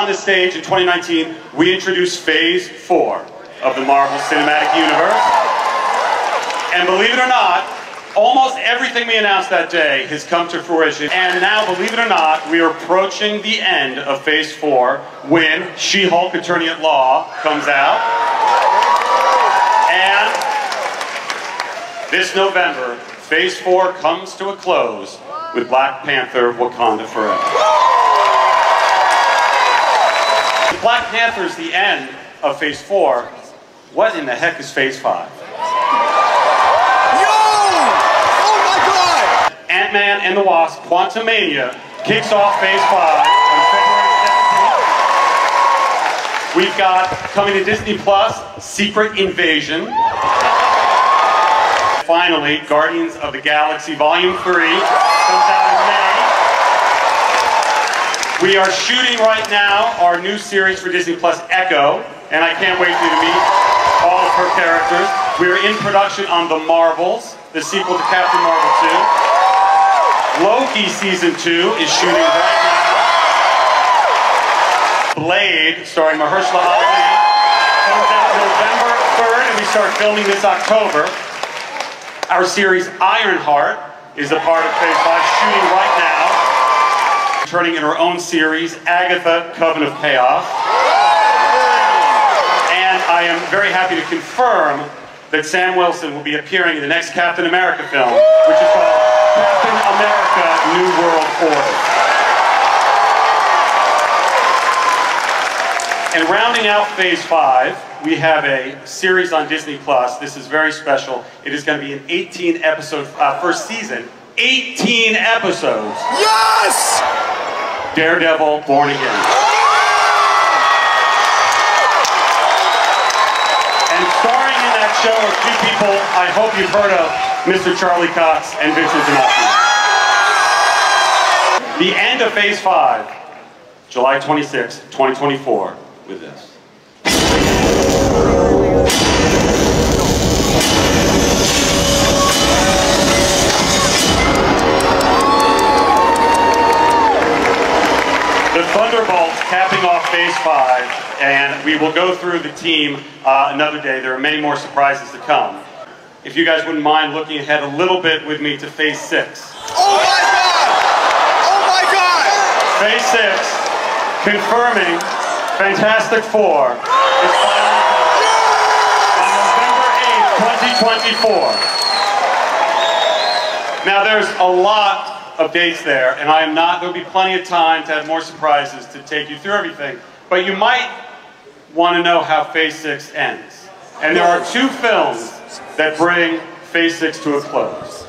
On this stage in 2019, we introduced Phase 4 of the Marvel Cinematic Universe. And believe it or not, almost everything we announced that day has come to fruition. And now, believe it or not, we are approaching the end of Phase 4 when She-Hulk, Attorney-at-Law comes out. And this November, Phase 4 comes to a close with Black Panther, Wakanda Forever. Black Panther is the end of Phase 4. What in the heck is Phase 5? Yo! Oh my God! Ant-Man and the Wasp Quantumania kicks off Phase 5 on February 17th. We've got, coming to Disney Plus, Secret Invasion. Finally, Guardians of the Galaxy Volume 3 comes out in May. We are shooting right now our new series for Disney Plus, Echo, and I can't wait for you to meet all of her characters. We are in production on The Marvels, the sequel to Captain Marvel 2. Loki Season 2 is shooting right now. Blade, starring Mahershala Ali, comes out November 3rd, and we start filming this October. Our series Ironheart is a part of Phase 5, shooting right now. Turning in her own series, Agatha, Coven of Chaos. And I am very happy to confirm that Sam Wilson will be appearing in the next Captain America film, which is called Captain America, New World Order. And rounding out Phase 5, we have a series on Disney Plus. This is very special. It is going to be an 18-episode first season. 18 episodes. Yes! Daredevil Born Again. And starring in that show are two people I hope you've heard of, Mr. Charlie Cox and Vincent D'Onofrio. The end of Phase 5, July 26, 2024, with this. The Thunderbolts capping off Phase 5, and we will go through the team another day. There are many more surprises to come. If you guys wouldn't mind looking ahead a little bit with me to Phase 6. Oh my God! Oh my God! Phase 6, confirming Fantastic Four is finally on November 8th, 2024. Now there's a lot of dates there, and I am not, there'll be plenty of time to have more surprises to take you through everything, but you might want to know how Phase 6 ends. And there are two films that bring Phase 6 to a close.